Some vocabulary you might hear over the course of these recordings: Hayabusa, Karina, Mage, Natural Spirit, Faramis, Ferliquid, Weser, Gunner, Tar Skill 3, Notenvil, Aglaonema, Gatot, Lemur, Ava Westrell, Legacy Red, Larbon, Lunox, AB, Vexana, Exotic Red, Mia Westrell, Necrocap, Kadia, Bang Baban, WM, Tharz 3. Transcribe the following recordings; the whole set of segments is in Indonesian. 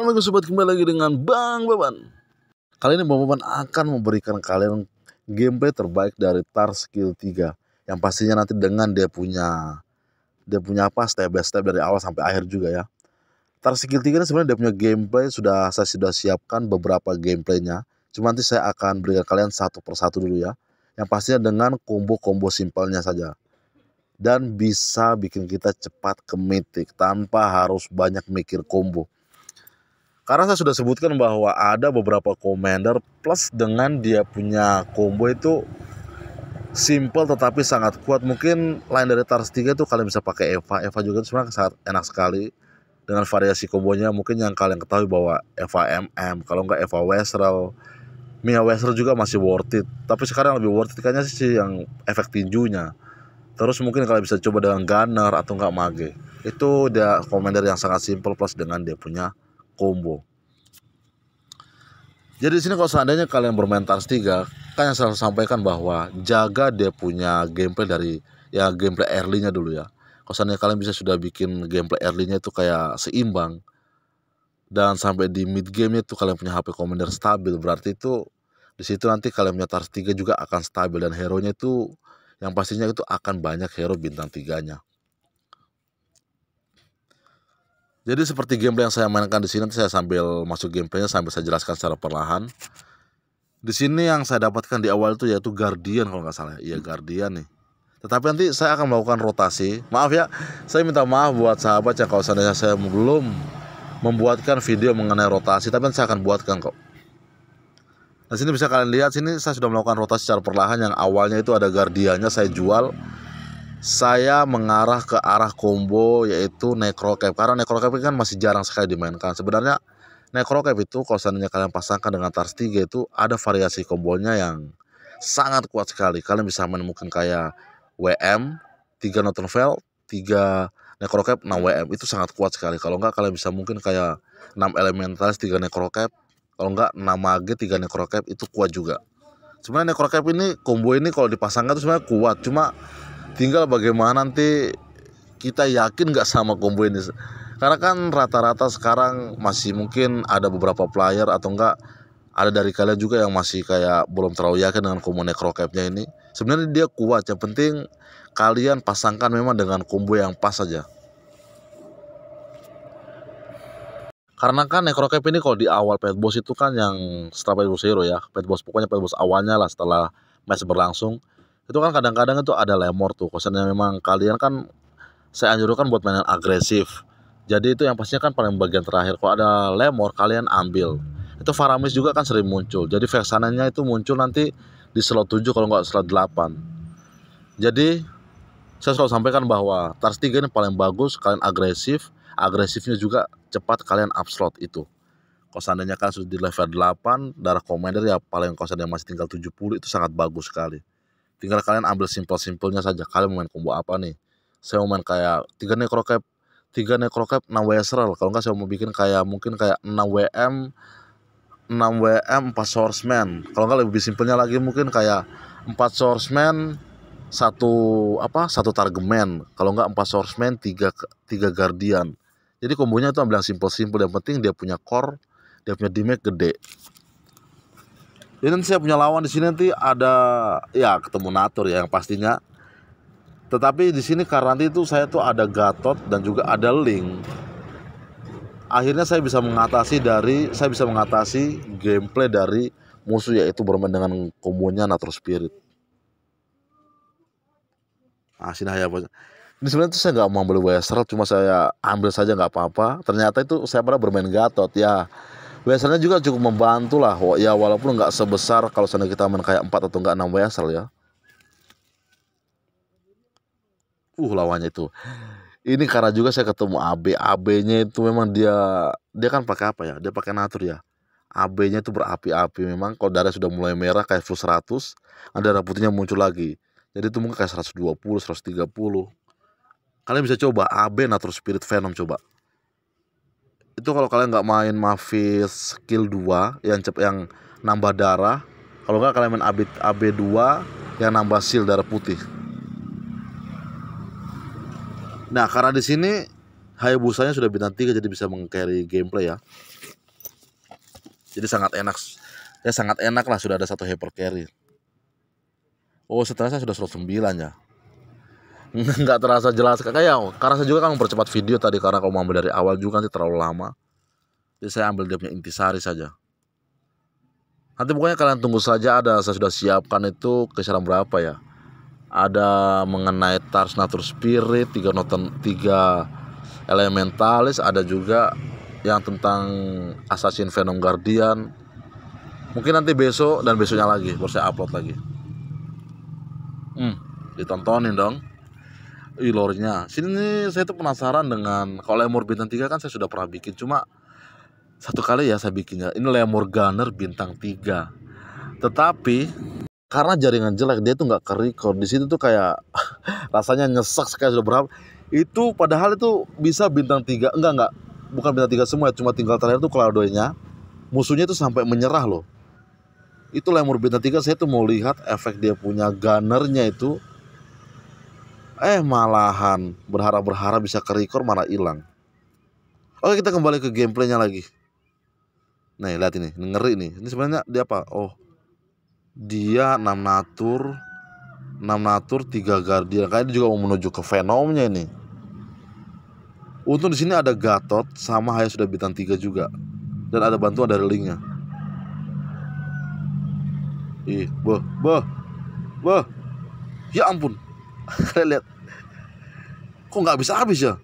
Assalamualaikum sobat, kembali lagi dengan Bang Baban. Kali ini Bang Baban akan memberikan kalian gameplay terbaik dari Tar Skill 3, yang pastinya nanti dengan dia punya apa, step by step dari awal sampai akhir juga ya. Tar Skill 3 ini sebenarnya dia punya gameplay, saya sudah siapkan beberapa gameplaynya. Cuma nanti saya akan berikan kalian satu persatu dulu ya, yang pastinya dengan combo-combo simpelnya saja. Dan bisa bikin kita cepat ke mythic tanpa harus banyak mikir combo. Karena saya sudah sebutkan bahwa ada beberapa commander plus dengan dia punya combo itu simple tetapi sangat kuat. Mungkin lain dari Tharz 3 itu kalian bisa pakai Ava. Ava juga sebenarnya sangat enak sekali dengan variasi kombonya. Mungkin yang kalian ketahui bahwa Ava MM, kalau nggak Ava Westrell, Mia Westrell juga masih worth it. Tapi sekarang lebih worth it kayaknya sih yang efek tinjunya. Terus mungkin kalian bisa coba dengan Gunner atau enggak Mage. Itu dia commander yang sangat simple plus dengan dia punya combo. Jadi di sini kalau seandainya kalian bermain Tharz 3, kan yang saya sampaikan bahwa jaga dia punya gameplay dari ya gameplay early-nya dulu ya. Kalau seandainya kalian bisa sudah bikin gameplay early-nya itu kayak seimbang dan sampai di mid game-nya itu kalian punya HP commander stabil, berarti itu di situ nanti kalian punya Tharz 3 juga akan stabil dan hero-nya itu yang pastinya itu akan banyak hero bintang 3-nya. Jadi seperti gameplay yang saya mainkan di sini, nanti saya sambil masuk gameplaynya sambil saya jelaskan secara perlahan. Di sini yang saya dapatkan di awal itu yaitu Guardian kalau nggak salah, iya Guardian nih. Tetapi nanti saya akan melakukan rotasi. Maaf ya, saya minta maaf buat sahabat yang kalau seandainya saya belum membuatkan video mengenai rotasi, tapi nanti saya akan buatkan kok. Nah sini bisa kalian lihat, sini saya sudah melakukan rotasi secara perlahan. Yang awalnya itu ada Guardiannya saya jual. Saya mengarah ke arah combo yaitu Necrocap. Karena Necrocap kan masih jarang sekali dimainkan. Sebenarnya Necrocap itu kalau seandainya kalian pasangkan dengan Tharz 3 itu ada variasi kombonya yang sangat kuat sekali. Kalian bisa main mungkin kayak WM, 3 Notenvil, 3 Necrocap, 6 WM. Itu sangat kuat sekali. Kalau enggak kalian bisa mungkin kayak 6 Elementals, 3 Necrocap. Kalau enggak 6 Mage, 3 Necrocap itu kuat juga. Sebenarnya Necrocap ini, combo ini kalau dipasangkan itu sebenarnya kuat. Cuma tinggal bagaimana nanti kita yakin nggak sama combo ini. Karena kan rata-rata sekarang masih mungkin ada beberapa player atau enggak ada dari kalian juga yang masih kayak belum terlalu yakin dengan combo Necrocap-nya ini. Sebenarnya dia kuat. Yang penting kalian pasangkan memang dengan combo yang pas saja. Karena kan Necrocap ini kalau di awal pet boss itu kan yang setelah pet boss hero ya, pet boss pokoknya pet boss awalnya lah setelah match berlangsung. Itu kan kadang-kadang itu ada Lemur tuh. Kosannya memang kalian kan saya anjurkan buat mainan agresif. Jadi itu yang pastinya kan paling bagian terakhir. Kalau ada Lemur kalian ambil. Itu Faramis juga kan sering muncul. Jadi Vexananya itu muncul nanti di slot 7 kalau nggak slot 8. Jadi saya selalu sampaikan bahwa Tharz 3 ini paling bagus kalian agresif. Agresifnya juga cepat kalian upslot itu. Kalau seandainya kan sudah di level 8, darah commander ya paling kalau seandainya masih tinggal 70 itu sangat bagus sekali. Tinggal kalian ambil simpel-simpelnya saja. Kalian main combo apa nih? Saya mau main kayak 3 Necrocap, 6 Weser. Kalau enggak saya mau bikin kayak mungkin kayak 6 WM, 4 Swordsman. Kalau enggak lebih simpelnya lagi mungkin kayak 4 Swordsman, 1 Targeman. Kalau enggak 4 Swordsman, 3 Guardian. Jadi kombonya itu ambil yang simple-simple, yang penting dia punya core, dia punya damage gede. Jadi nanti saya punya lawan di sini nanti ada ya ketemu Natur ya yang pastinya. Tetapi di sini karena nanti itu saya tuh ada Gatot dan juga ada Link. Akhirnya saya bisa mengatasi gameplay dari musuh yaitu bermain dengan kombonya Natural Spirit. Nah, sini apa? Ini sebenarnya tuh saya nggak mau beli Weser, cuma saya ambil saja nggak apa-apa. Ternyata itu saya pernah bermain Gatot ya. Wesernya juga cukup membantu lah. Ya walaupun nggak sebesar kalau sana kita main kayak 4 atau nggak 6 Weser ya. Lawannya itu. Ini karena juga saya ketemu AB. AB-nya itu memang dia kan pakai apa ya? Dia pakai Natur ya. AB-nya itu berapi-api memang. Kalau darah sudah mulai merah kayak full 100, ada darah putihnya muncul lagi. Jadi itu mungkin kayak 120, 130. Kalian bisa coba AB Natural Spirit Venom coba. Itu kalau kalian nggak main Mavis skill 2 yang nambah darah, kalau nggak kalian main AB 2 yang nambah seal darah putih. Nah, karena di sini Hayabusanya sudah bintang 3 jadi bisa meng-carry gameplay ya. Jadi sangat enak. Ya sangat enak lah sudah ada satu hyper carry. Oh, setelah saya sudah 109 ya. Nggak terasa jelas kayak karena saya juga kan mempercepat video tadi karena kalau mau ambil dari awal juga nanti terlalu lama. Jadi saya ambil dia punya intisari saja. Nanti pokoknya kalian tunggu saja, ada saya sudah siapkan itu kisaran berapa ya. Ada mengenai Tharz, Natural Spirit, 3 Noten, 3 Elementalis, ada juga yang tentang Assassin Venom Guardian. Mungkin nanti besok dan besoknya lagi baru saya upload lagi. Ditontonin dong. Ih, lore-nya. Sini saya tuh penasaran dengan kalau Lemur bintang 3 kan saya sudah pernah bikin, cuma satu kali ya saya bikinnya. Ini Lemur Gunner bintang 3. Tetapi karena jaringan jelek dia tuh nggak ke-record di situ tuh kayak rasanya nyesek sekali sudah berapa itu, padahal itu bisa bintang 3 enggak bukan bintang 3 semua, cuma tinggal terakhir tuh Cloud-nya musuhnya tuh sampai menyerah loh. Itu Lemur bintang 3 saya tuh mau lihat efek dia punya gunnernya itu, malahan berharap bisa ke-record malah hilang. Oke, kita kembali ke gameplaynya lagi. Nah lihat ini ngeri nih, ini sebenarnya dia apa? Oh, dia 6 natur 3 guardian. Kayaknya dia juga mau menuju ke Venomnya ini. Untung di sini ada Gatot sama Hayu sudah bintang 3 juga. Dan ada bantuan dari Linknya. Ih, boh. Ya ampun. Kalian lihat. Kok nggak bisa habis ya?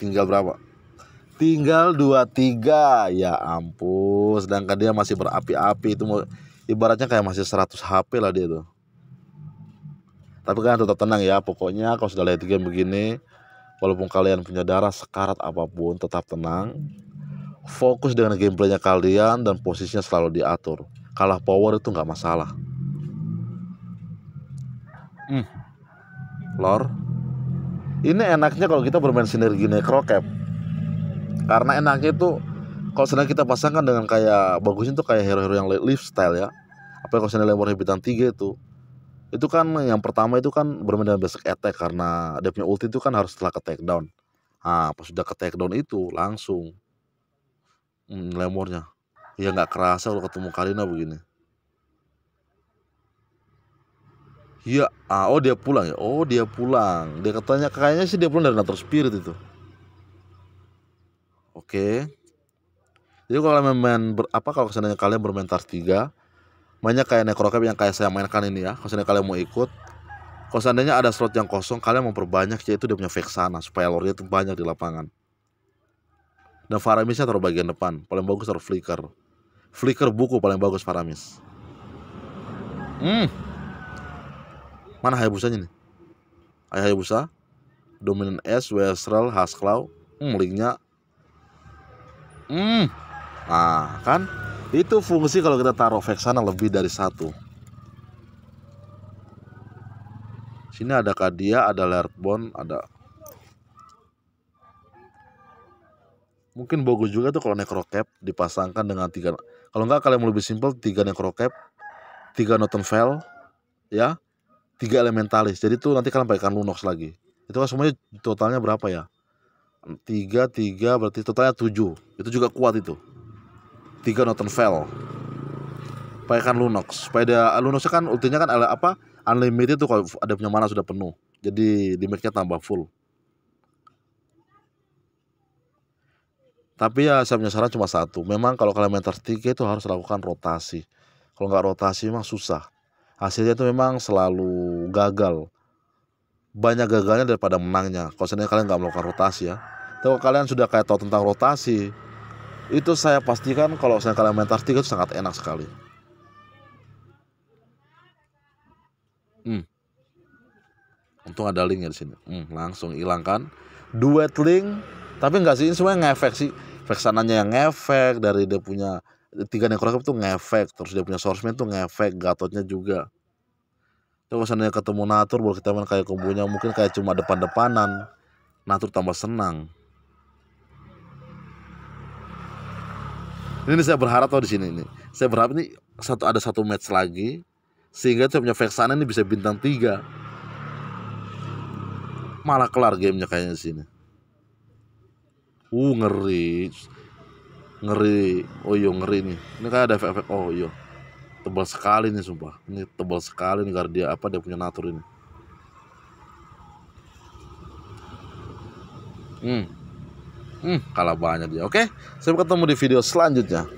Tinggal berapa? Tinggal 23. Ya ampun, sedangkan dia masih berapi-api itu mau ibaratnya kayak masih 100 HP lah dia tuh. Tapi kalian tetap tenang ya. Pokoknya kalau sudah lihat game begini, walaupun kalian punya darah sekarat apapun, tetap tenang. Fokus dengan gameplaynya kalian dan posisinya selalu diatur. Kalah power itu nggak masalah. Lor, ini enaknya kalau kita bermain sinergi Necrocap. Karena enaknya itu kalau sebenarnya kita pasangkan dengan kayak bagusnya tuh kayak hero-hero yang lifestyle ya. Apa kalau sebenarnya Lemur bintang 3 itu kan yang pertama itu kan bermain dengan basic attack karena dia punya ulti itu kan harus setelah ke takedown. Ah, pas sudah ke takedown itu langsung Lemurnya. Ya nggak kerasa kalau ketemu Karina begini. Ya, oh dia pulang ya. Oh dia pulang. Dia katanya kayaknya sih dia pulang dari Natural Spirit itu. Oke. Jadi kalau main kalau seandainya kalian bermain Tharz 3, mainnya kayak Necrocap yang kayak saya mainkan ini ya. Kalau seandainya kalian mau ikut, kalau seandainya ada slot yang kosong, kalian memperbanyak yaitu dia punya Vexana supaya lore-nya itu banyak di lapangan. Dan Faramisnya taruh bagian depan, paling bagus taruh flicker. Flicker buku paling bagus Faramis. Mana Hayabusanya nih? Hayabusa, Dominant S, Westrell, Hasklaw, Linknya. Nah kan itu fungsi kalau kita taruh Vexana lebih dari satu. Sini ada Kadia, ada Larbon, ada. Mungkin bagus juga tuh kalau Necrocap dipasangkan dengan 3. Kalau enggak kalian mau lebih simpel 3 Necrocap, 3 Notenvil, ya, 3 Elementalis. Jadi tuh nanti kalian pakaikan Lunox lagi. Itu kan semuanya totalnya berapa ya? 3 berarti totalnya 7. Itu juga kuat itu. 3 Notenvil. Pakaikan Lunox. Supaya dia Lunoxnya kan ultinya kan apa? Unlimited tuh kalau ada punya mana sudah penuh. Jadi damage-nya tambah full. Tapi ya saya punya saran cuma satu. Memang kalau kalian main Tharz 3 itu harus lakukan rotasi. Kalau nggak rotasi memang susah. Hasilnya itu memang selalu gagal. Banyak gagalnya daripada menangnya. Kalau seandainya kalian nggak melakukan rotasi ya. Kalau kalian sudah kayak tahu tentang rotasi, itu saya pastikan kalau saya kalian main Tharz 3 itu sangat enak sekali. Untung ada linknya di sini. Langsung hilangkan. Duet link. Tapi nggak sih, ini semuanya ngefek sih. Vexananya yang ngefek dari dia punya 3 Necrocap tuh ngefek. Terus dia punya Swordsman tuh ngefek. Gatotnya juga. Kalau seandainya ketemu Natur baru kita main kayak kombonya mungkin kayak cuma depan-depanan. Natur tambah senang. Ini saya berharap di sini nih. Saya berharap ini ada satu match lagi sehingga saya punya Vexana ini bisa bintang 3. Malah kelar gamenya kayaknya di sini. Ngeri. Ngeri. Oyo ngeri nih. Ini kan ada efek-efek Oyo. Tebal sekali nih sumpah. Ini tebal sekali nih karena dia apa dia punya natur ini. Kalah banyak dia. Oke, sampai ketemu di video selanjutnya.